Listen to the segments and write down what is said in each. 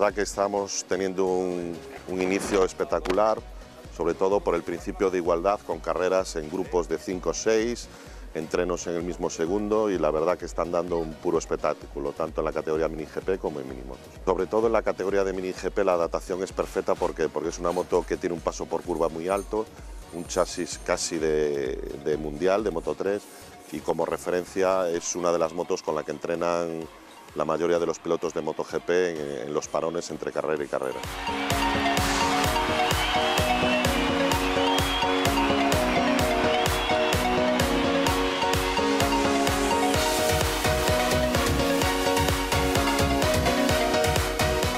verdad que estamos teniendo un inicio espectacular, sobre todo por el principio de igualdad, con carreras en grupos de 5 o 6, entrenos en el mismo segundo, y la verdad que están dando un puro espectáculo, tanto en la categoría Mini GP como en Minimotos. Sobre todo en la categoría de Mini GP la adaptación es perfecta porque es una moto que tiene un paso por curva muy alto, un chasis casi de mundial, de Moto3, y como referencia es una de las motos con la que entrenan la mayoría de los pilotos de MotoGP en los parones entre carrera y carrera.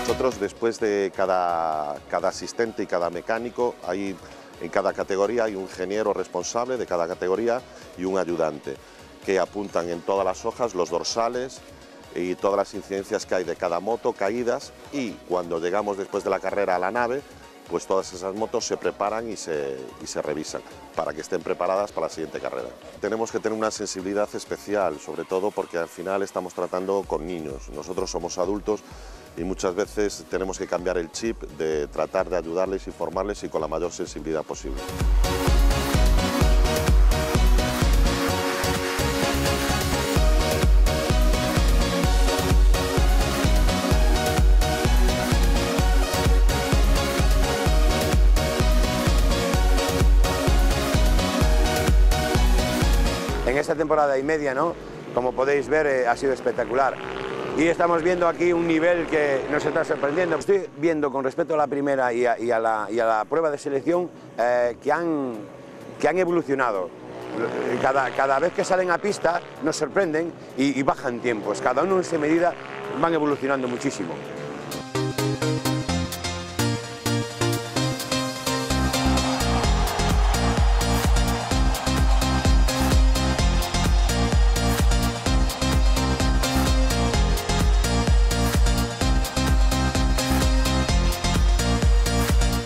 Nosotros, después de cada asistente y cada mecánico, en cada categoría hay un ingeniero responsable de cada categoría y un ayudante, que apuntan en todas las hojas los dorsales y todas las incidencias que hay de cada moto, caídas, y cuando llegamos después de la carrera a la nave, pues todas esas motos se preparan y se revisan para que estén preparadas para la siguiente carrera. Tenemos que tener una sensibilidad especial, sobre todo porque al final estamos tratando con niños. Nosotros somos adultos y muchas veces tenemos que cambiar el chip de tratar de ayudarles y formarles, y con la mayor sensibilidad posible. En esta temporada y media, ¿no?, como podéis ver, ha sido espectacular. Y estamos viendo aquí un nivel que nos está sorprendiendo. Estoy viendo, con respecto a la primera y a la prueba de selección, que han evolucionado. Cada vez que salen a pista nos sorprenden y bajan tiempos. Cada uno en su medida van evolucionando muchísimo.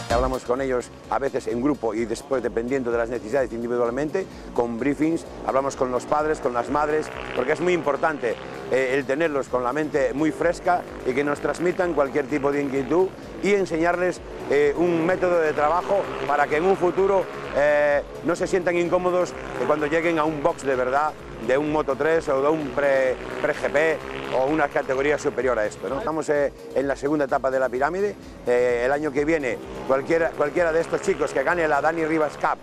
Hablamos con ellos a veces en grupo y después, dependiendo de las necesidades, individualmente, con briefings, hablamos con los padres, con las madres, porque es muy importante el tenerlos con la mente muy fresca y que nos transmitan cualquier tipo de inquietud, y enseñarles un método de trabajo para que en un futuro no se sientan incómodos cuando lleguen a un box de verdad, de un Moto3 o de un pre-GP o una categoría superior a esto, ¿no? Estamos en la segunda etapa de la pirámide. El año que viene cualquiera de estos chicos que gane la Dani Rivas Cup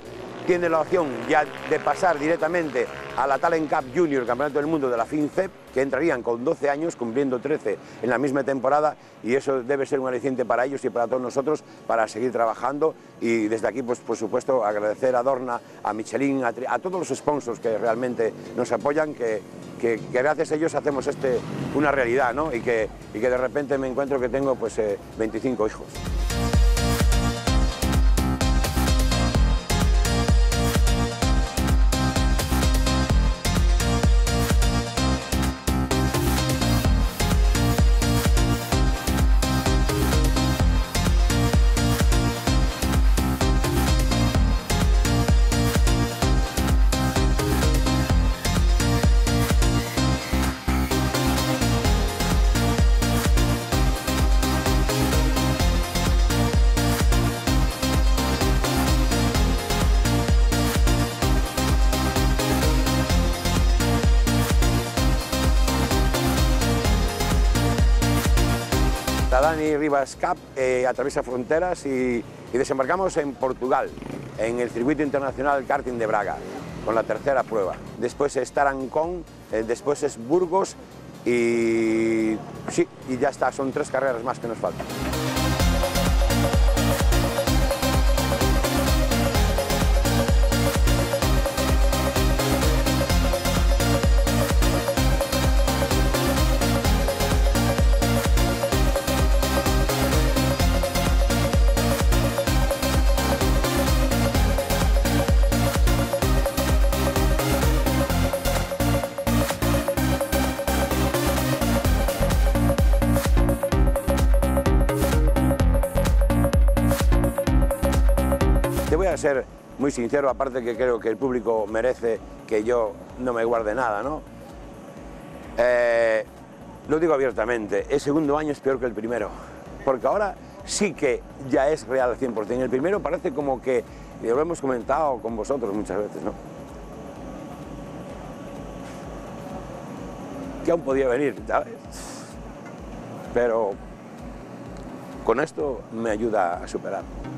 tiene la opción ya de pasar directamente a la Talent Cup Junior Campeonato del Mundo de la FinCEP, que entrarían con 12 años, cumpliendo 13 en la misma temporada, y eso debe ser un aliciente para ellos y para todos nosotros para seguir trabajando. Y desde aquí, pues, por supuesto, agradecer a Dorna, a Michelin, a todos los sponsors que realmente nos apoyan, que gracias a ellos hacemos una realidad, ¿no? Y que de repente me encuentro que tengo, pues, 25 hijos. La Dani Rivas Cup atraviesa fronteras y desembarcamos en Portugal, en el circuito internacional karting de Braga, con la tercera prueba. Después es Tarancón, después es Burgos y ya está, son 3 carreras más que nos faltan. Voy a ser muy sincero, aparte que creo que el público merece que yo no me guarde nada, ¿no? Lo digo abiertamente, el segundo año es peor que el primero. porque ahora sí que ya es real al 100%. El primero parece como que, lo hemos comentado con vosotros muchas veces, ¿no?, que aún podía venir, ¿sabes? Pero con esto me ayuda a superar.